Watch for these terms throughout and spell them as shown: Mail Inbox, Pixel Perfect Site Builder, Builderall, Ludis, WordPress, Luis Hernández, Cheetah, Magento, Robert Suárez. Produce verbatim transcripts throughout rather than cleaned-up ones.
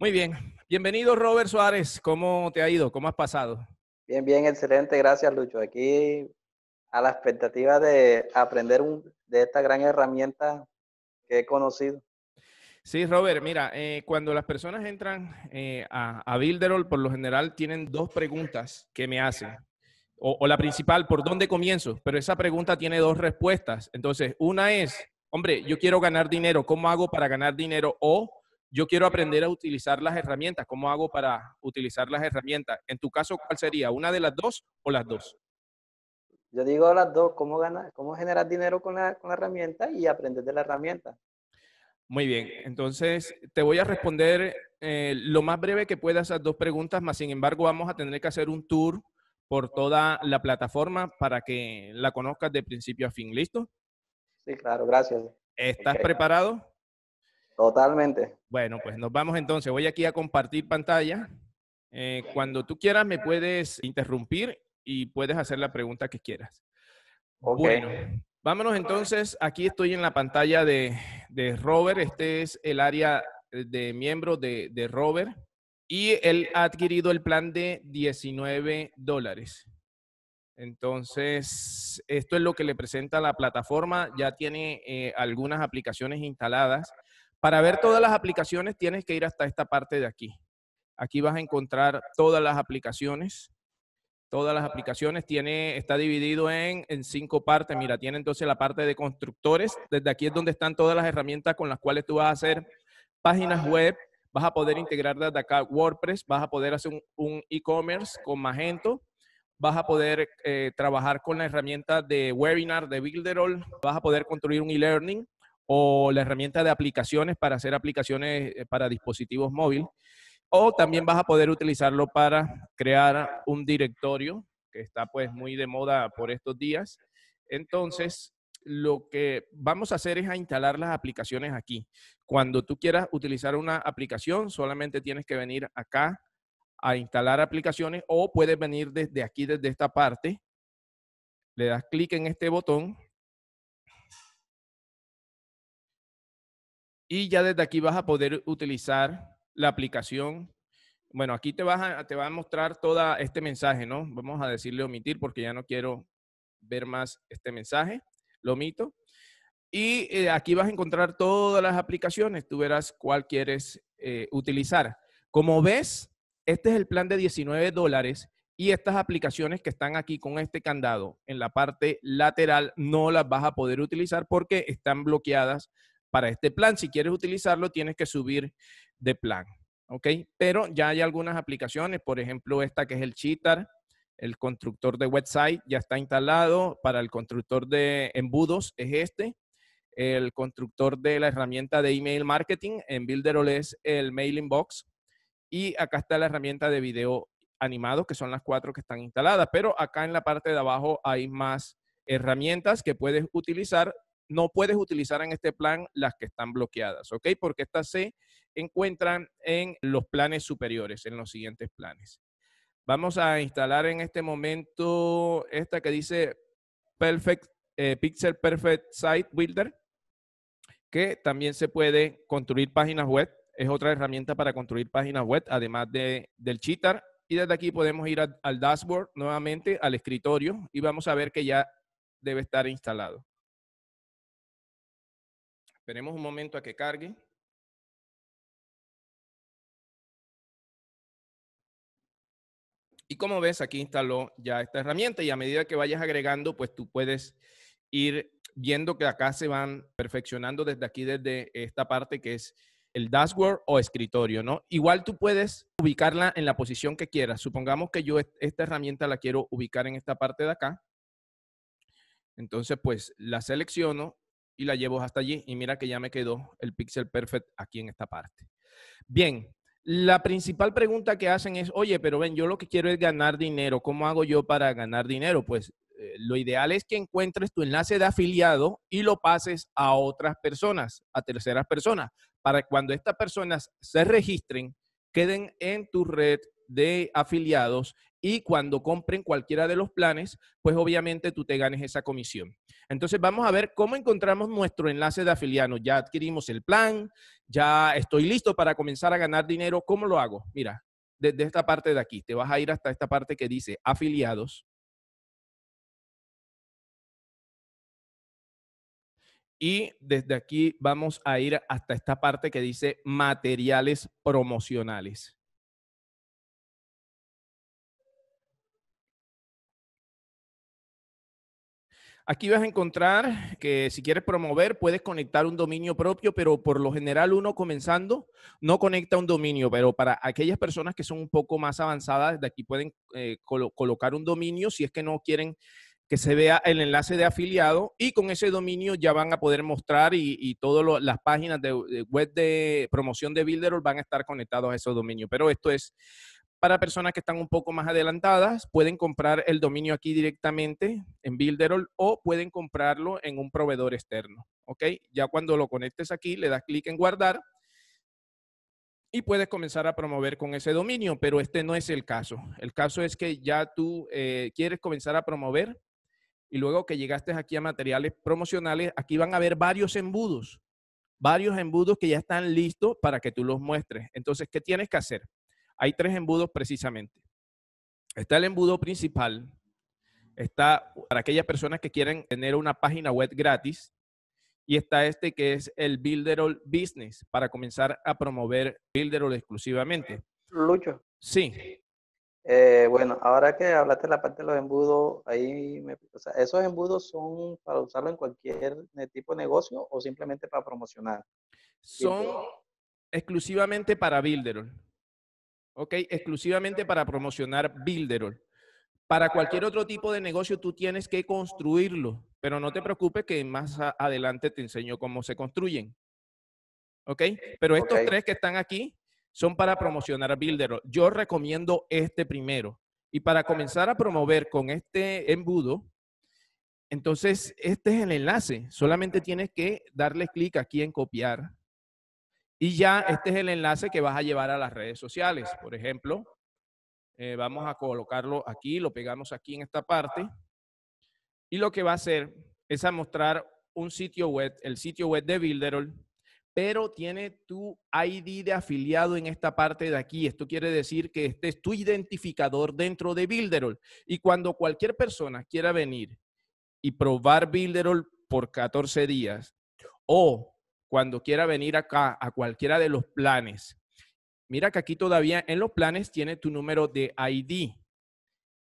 Muy bien. Bienvenido, Robert Suárez. ¿Cómo te ha ido? ¿Cómo has pasado? Bien, bien, excelente. Gracias, Lucho. Aquí a la expectativa de aprender un, de esta gran herramienta que he conocido. Sí, Robert, mira, eh, cuando las personas entran eh, a, a Builderall, por lo general tienen dos preguntas que me hacen. O, o la principal, ¿por dónde comienzo? Pero esa pregunta tiene dos respuestas. Entonces, una es, hombre, yo quiero ganar dinero, ¿cómo hago para ganar dinero? O yo quiero aprender a utilizar las herramientas, ¿cómo hago para utilizar las herramientas? En tu caso, ¿cuál sería? ¿Una de las dos o las dos? Yo digo las dos, cómo ganar, cómo generar dinero con la, con la herramienta y aprender de la herramienta. Muy bien, entonces te voy a responder eh, lo más breve que pueda esas dos preguntas, más sin embargo vamos a tener que hacer un tour por toda la plataforma para que la conozcas de principio a fin, ¿listo? Sí, claro, gracias. ¿Estás okay. preparado? Totalmente. Bueno, pues nos vamos entonces. Voy aquí a compartir pantalla. Eh, cuando tú quieras me puedes interrumpir y puedes hacer la pregunta que quieras. Okay. Bueno. Vámonos entonces, aquí estoy en la pantalla de, de Robert, este es el área de miembro de, de Robert y él ha adquirido el plan de diecinueve dólares. Entonces, esto es lo que le presenta la plataforma, ya tiene eh, algunas aplicaciones instaladas. Para ver todas las aplicaciones tienes que ir hasta esta parte de aquí. Aquí vas a encontrar todas las aplicaciones. Todas las aplicaciones tiene, está dividido en, en cinco partes. Mira, tiene entonces la parte de constructores. Desde aquí es donde están todas las herramientas con las cuales tú vas a hacer páginas web. Vas a poder integrar desde acá WordPress. Vas a poder hacer un, un e-commerce con Magento. Vas a poder eh, trabajar con la herramienta de webinar de Builderall. Vas a poder construir un e-learning o la herramienta de aplicaciones para hacer aplicaciones para dispositivos móviles. O también vas a poder utilizarlo para crear un directorio, que está pues muy de moda por estos días. Entonces, lo que vamos a hacer es a instalar las aplicaciones aquí. Cuando tú quieras utilizar una aplicación, solamente tienes que venir acá a instalar aplicaciones o puedes venir desde aquí, desde esta parte. Le das clic en este botón. Y ya desde aquí vas a poder utilizar la aplicación. Bueno, aquí te vas a, te va a mostrar todo este mensaje, ¿no? Vamos a decirle omitir porque ya no quiero ver más este mensaje. Lo omito. Y eh, aquí vas a encontrar todas las aplicaciones. Tú verás cuál quieres eh, utilizar. Como ves, este es el plan de diecinueve dólares y estas aplicaciones que están aquí con este candado en la parte lateral no las vas a poder utilizar porque están bloqueadas para este plan. Si quieres utilizarlo, tienes que subir de plan, ¿ok? Pero ya hay algunas aplicaciones, por ejemplo esta que es el Cheetah, el constructor de website ya está instalado, para el constructor de embudos es este, el constructor de la herramienta de email marketing en Builderall es el Mail Inbox y acá está la herramienta de video animado que son las cuatro que están instaladas, pero acá en la parte de abajo hay más herramientas que puedes utilizar. No puedes utilizar en este plan las que están bloqueadas, ¿ok? Porque estas se encuentran en los planes superiores, en los siguientes planes. Vamos a instalar en este momento esta que dice Perfect, eh, Pixel Perfect Site Builder, que también se puede construir páginas web. Es otra herramienta para construir páginas web, además de, del Cheetah. Y desde aquí podemos ir a, al dashboard nuevamente, al escritorio, y vamos a ver que ya debe estar instalado. Esperemos un momento a que cargue. Y como ves, aquí instaló ya esta herramienta y a medida que vayas agregando, pues tú puedes ir viendo que acá se van perfeccionando desde aquí, desde esta parte que es el dashboard o escritorio, ¿no? Igual tú puedes ubicarla en la posición que quieras. Supongamos que yo esta herramienta la quiero ubicar en esta parte de acá. Entonces, pues la selecciono y la llevo hasta allí y mira que ya me quedó el Pixel Perfect aquí en esta parte. Bien, la principal pregunta que hacen es, oye, pero ven, yo lo que quiero es ganar dinero. ¿Cómo hago yo para ganar dinero? Pues eh, lo ideal es que encuentres tu enlace de afiliado y lo pases a otras personas, a terceras personas, para que cuando estas personas se registren, queden en tu red de afiliados y cuando compren cualquiera de los planes, pues obviamente tú te ganes esa comisión. Entonces vamos a ver cómo encontramos nuestro enlace de afiliado. Ya adquirimos el plan, ya estoy listo para comenzar a ganar dinero. ¿Cómo lo hago? Mira, desde esta parte de aquí, te vas a ir hasta esta parte que dice afiliados. Y desde aquí vamos a ir hasta esta parte que dice materiales promocionales. Aquí vas a encontrar que si quieres promover, puedes conectar un dominio propio, pero por lo general uno comenzando no conecta un dominio, pero para aquellas personas que son un poco más avanzadas, de aquí pueden eh, colo- colocar un dominio si es que no quieren que se vea el enlace de afiliado, y con ese dominio ya van a poder mostrar y, y todas las páginas de, de web de promoción de Builderall van a estar conectados a esos dominios. Pero esto es para personas que están un poco más adelantadas. Pueden comprar el dominio aquí directamente en Builderall o pueden comprarlo en un proveedor externo. ¿Ok? Ya cuando lo conectes aquí, le das clic en guardar y puedes comenzar a promover con ese dominio, pero este no es el caso. El caso es que ya tú eh, quieres comenzar a promover y luego que llegaste aquí a materiales promocionales, aquí van a haber varios embudos, varios embudos que ya están listos para que tú los muestres. Entonces, ¿qué tienes que hacer? Hay tres embudos precisamente. Está el embudo principal, está para aquellas personas que quieren tener una página web gratis, y está este que es el Builderall Business, para comenzar a promover Builderall exclusivamente. Lucho. Sí. Eh, bueno, ahora que hablaste de la parte de los embudos, ahí me, o sea, ¿esos embudos son para usarlo en cualquier tipo de negocio o simplemente para promocionar? Son ¿Builderall? Exclusivamente para Builderall. Ok, exclusivamente para promocionar Builderall. Para cualquier otro tipo de negocio tú tienes que construirlo, pero no te preocupes que más adelante te enseño cómo se construyen. ¿Ok? Pero estos okay. tres que están aquí son para promocionar Builderall. Yo recomiendo este primero. Y para comenzar a promover con este embudo, entonces este es el enlace. Solamente tienes que darle clic aquí en copiar. Y ya este es el enlace que vas a llevar a las redes sociales. Por ejemplo, Eh, vamos a colocarlo aquí, lo pegamos aquí en esta parte. Y lo que va a hacer es a mostrar un sitio web, el sitio web de Builderall, pero tiene tu I D de afiliado en esta parte de aquí. Esto quiere decir que este es tu identificador dentro de Builderall. Y cuando cualquier persona quiera venir y probar Builderall por catorce días, o cuando quiera venir acá a cualquiera de los planes, mira que aquí todavía en los planes tiene tu número de I D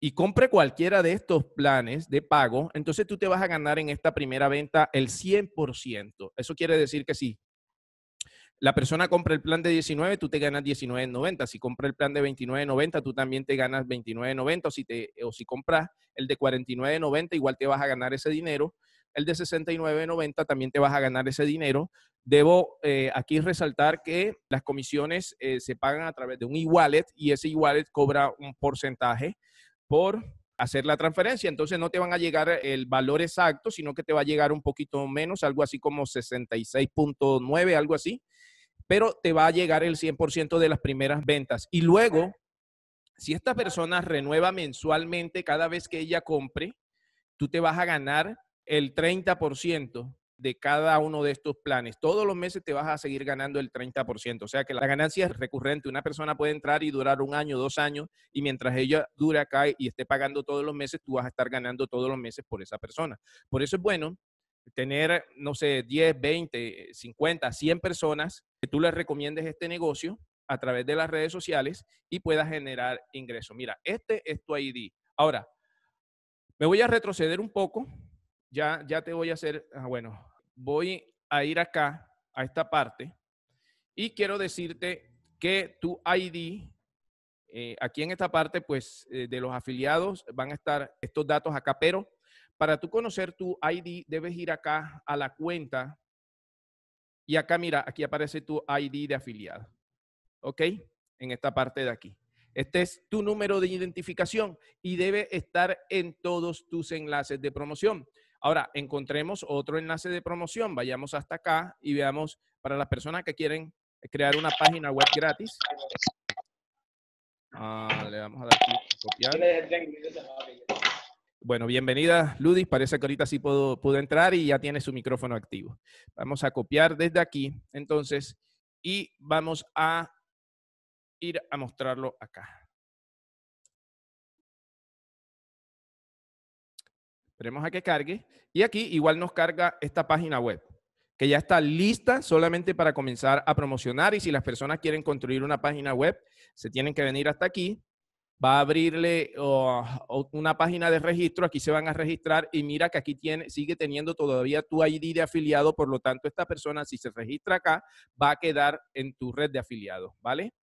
y compre cualquiera de estos planes de pago, entonces tú te vas a ganar en esta primera venta el cien por ciento. Eso quiere decir que si la persona compra el plan de diecinueve, tú te ganas diecinueve noventa. Si compra el plan de veintinueve noventa, tú también te ganas veintinueve noventa. O si, te, o si compras el de cuarenta y nueve noventa, igual te vas a ganar ese dinero. El de sesenta y nueve noventa también te vas a ganar ese dinero. Debo eh, aquí resaltar que las comisiones eh, se pagan a través de un e-wallet y ese e-wallet cobra un porcentaje por hacer la transferencia. Entonces no te van a llegar el valor exacto, sino que te va a llegar un poquito menos, algo así como sesenta y seis punto nueve, algo así. Pero te va a llegar el cien por ciento de las primeras ventas. Y luego, si esta persona renueva mensualmente cada vez que ella compre, tú te vas a ganar el treinta por ciento de cada uno de estos planes. Todos los meses te vas a seguir ganando el treinta por ciento. O sea que la ganancia es recurrente. Una persona puede entrar y durar un año, dos años, y mientras ella dure acá y esté pagando todos los meses, tú vas a estar ganando todos los meses por esa persona. Por eso es bueno tener, no sé, diez, veinte, cincuenta, cien personas que tú les recomiendes este negocio a través de las redes sociales y puedas generar ingresos. Mira, este es tu I D. Ahora, me voy a retroceder un poco. Ya, ya te voy a hacer, bueno, voy a ir acá, a esta parte, y quiero decirte que tu I D, eh, aquí en esta parte, pues, eh, de los afiliados, van a estar estos datos acá, pero para tú conocer tu I D, debes ir acá a la cuenta, y acá, mira, aquí aparece tu I D de afiliado, ¿ok? En esta parte de aquí. Este es tu número de identificación y debe estar en todos tus enlaces de promoción. Ahora, encontremos otro enlace de promoción. Vayamos hasta acá y veamos para las personas que quieren crear una página web gratis. Ah, le vamos a dar clic a copiar. Bueno, bienvenida, Ludis. Parece que ahorita sí pudo, pudo entrar y ya tiene su micrófono activo. Vamos a copiar desde aquí, entonces, y vamos a ir a mostrarlo acá. Esperemos a que cargue. Y aquí igual nos carga esta página web, que ya está lista solamente para comenzar a promocionar. Y si las personas quieren construir una página web, se tienen que venir hasta aquí. Va a abrirle oh, una página de registro. Aquí se van a registrar y mira que aquí tiene, sigue teniendo todavía tu I D de afiliado. Por lo tanto, esta persona, si se registra acá, va a quedar en tu red de afiliados, ¿vale?